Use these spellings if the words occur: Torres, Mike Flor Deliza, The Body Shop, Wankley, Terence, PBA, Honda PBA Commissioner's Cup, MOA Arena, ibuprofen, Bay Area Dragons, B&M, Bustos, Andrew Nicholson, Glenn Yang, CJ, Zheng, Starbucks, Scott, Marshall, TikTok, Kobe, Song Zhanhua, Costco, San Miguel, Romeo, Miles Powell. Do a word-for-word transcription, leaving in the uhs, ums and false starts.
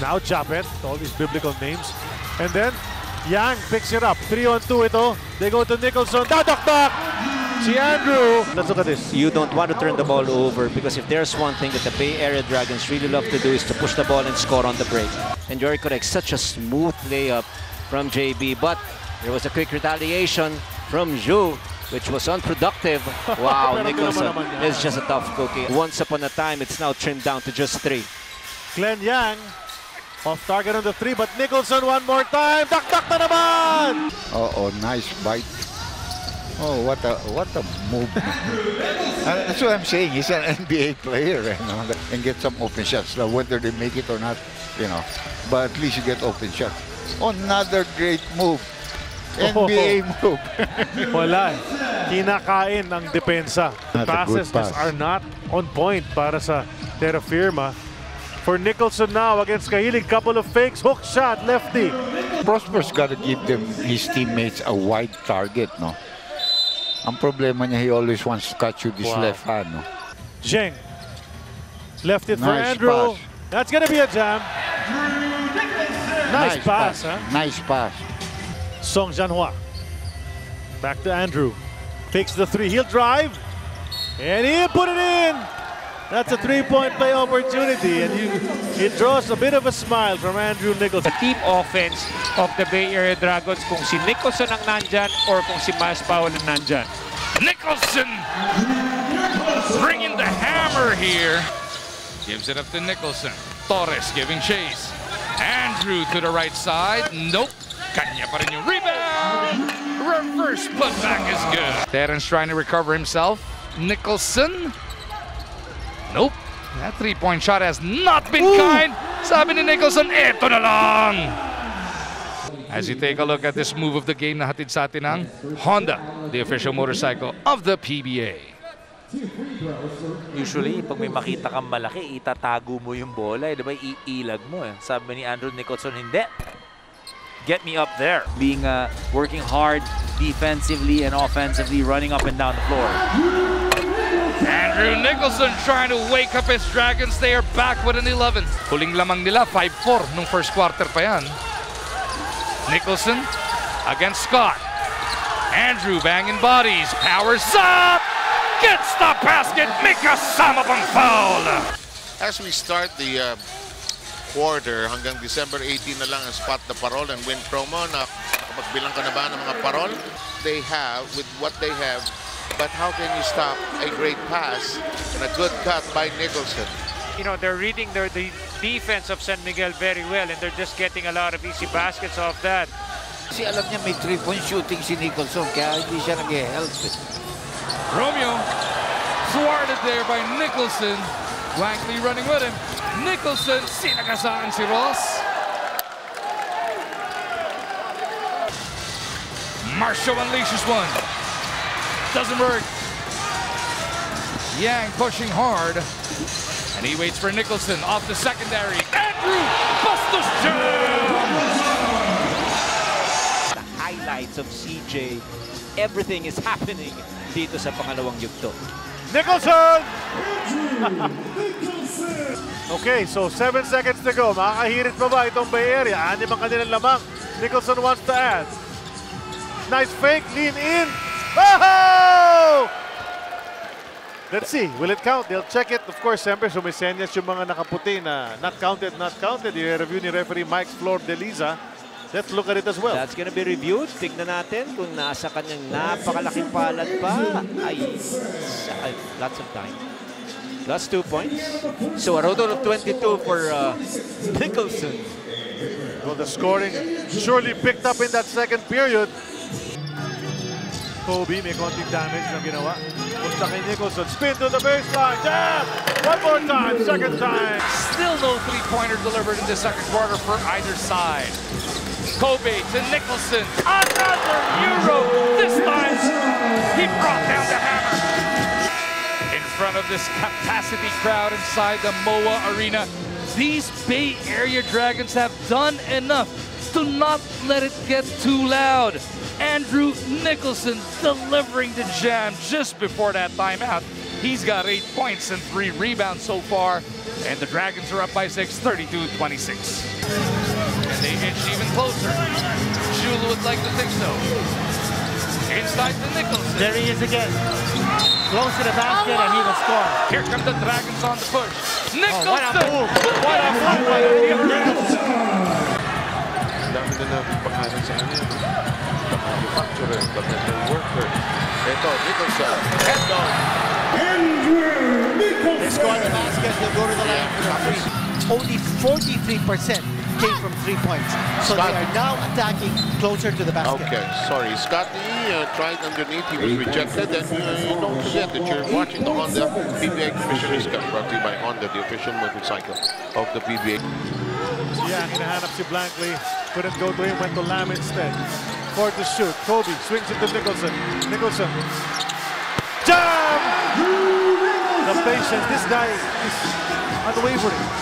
Now Japet, all these biblical names. And then Yang picks it up. Three on two ito. They go to Nicholson. Da-dok-dok! Si Andrew. Let's look at this. You don't want to turn the ball over because if there's one thing that the Bay Area Dragons really love to do is to push the ball and score on the break. And you're correct. Such a smooth layup from J B. But there was a quick retaliation from Zhu, which was unproductive. Wow, Nicholson is just a tough cookie. Once upon a time, it's now trimmed down to just three. Glenn Yang off target on the three, but Nicholson one more time. Duck, duck, na naman! Oh, oh, nice bite. Oh, what a what a move! uh, that's what I'm saying. He's an N B A player, you know, and get some open shots, like whether they make it or not, you know. But at least you get open shots. Another great move. N B A oh. move. Wala. Kinakain ang depensa. Passes pass. are not on point para sa Terra Firma. For Nicholson now against Kahilig, couple of fakes, hook shot, lefty. Prosper's got to give them his teammates a wide target, no? Ang problema niya, he always wants to catch you this wow. left hand, no? Zheng, left it nice for Andrew. Pass. That's gonna be a jam. Nice, nice pass, pass, huh? Nice pass. Song Zhanhua, back to Andrew. Takes the three, he'll drive, and he'll put it in. That's a three-point play opportunity, and you, it draws a bit of a smile from Andrew Nicholson. The team offense of the Bay Area Dragons, kung si Nicholson ang nandyan or kung si Miles Powell ang nandyan. Nicholson bringing the hammer here. Gives it up to Nicholson. Torres giving chase. Andrew to the right side. Nope. Kanya pa rin yung rebound. Reverse putback is good. Terence trying to recover himself. Nicholson. Nope. That three-point shot has not been Ooh. kind. Sabi ni Nicholson, eto na lang. As you take a look at this move of the game na hatid sa atin ng Honda, the official motorcycle of the P B A. Usually, pag may makita kang malaki, itatago mo yung bola, eh, diba? Iilag mo eh. Sabi ni Andrew Nicholson, hindi. Get me up there. Being uh, working hard defensively and offensively, running up and down the floor. Andrew Nicholson trying to wake up his Dragons. They are back with an eleven. Huling lamang nila, five four nung first quarter pa yan. Nicholson against Scott. Andrew banging bodies. Powers up. Gets the basket. Mika sama pang foul. As we start the uh, quarter, hanggang December eighteenth na lang ang spot the parol and win promo. Na, nakapagbilang ka na ba ng mga parol? They have, with what they have, but how can you stop a great pass and a good cut by Nicholson? You know, they're reading their, the defense of San Miguel very well, and they're just getting a lot of easy baskets off that. Kasi alam niya may three-point shooting si Nicholson, kaya hindi siya nag-help. Romeo, thwarted there by Nicholson. Wankley running with him. Nicholson, sinagasaan si Ross. Marshall unleashes one. Doesn't work. Yang pushing hard. And he waits for Nicholson off the secondary. Andrew Bustos jam! The highlights of C J. Everything is happening dito sa pangalawang yugto. Nicholson! Okay, so seven seconds to go. Makakahirit pa ba itong Bay Area? Anim ang kanilang lamang. Nicholson wants to add. Nice fake, lean in. Oh! Let's see, will it count? They'll check it. Of course, siyempre sumisenyas yung mga nakaputi na not counted, not counted. I-review ni referee Mike Flor Deliza. Let's look at it as well. That's gonna be reviewed. Tignan natin kung nasa kanyang napakalaking palad pa. Ay, lots of time. Plus two points. So a total of twenty-two for uh, Nicholson. Well, the scoring surely picked up in that second period. Kobe, may konting damage na ginawa. Punta kay Nicholson, spin to the baseline, jam! One more time, second time! Still no three-pointer delivered in the second quarter for either side. Kobe to Nicholson, another Euro! This time, he brought down the hammer! In front of this capacity crowd inside the M O A Arena, these Bay Area Dragons have done enough to not let it get too loud. Andrew Nicholson delivering the jam just before that timeout. He's got eight points and three rebounds so far. And the Dragons are up by six, thirty-two twenty-six. And they inch even closer. Shula would like to think so. Inside to Nicholson. There he is again. Close to the basket, and he will score. Here come the Dragons on the push. Nicholson! Oh, what a move! What a move by Nicholson. Andrew Nicholson. They score the basket, they'll go to the line for the three. Only forty-three percent came from three points. So Scott, they are now attacking closer to the basket. Okay, sorry. Scott, he uh, tried underneath, he was rejected. And uh, you don't forget that you're watching the Honda P B A Commissioner's Cup, brought to you by Honda, the official motorcycle of the P B A. Yeah, in the hand up to Blankley. Couldn't go to him, went to Lamb instead. For the shoot. Kobe swings it to Nicholson. Nicholson. Jam! The patience, this guy is unwavering.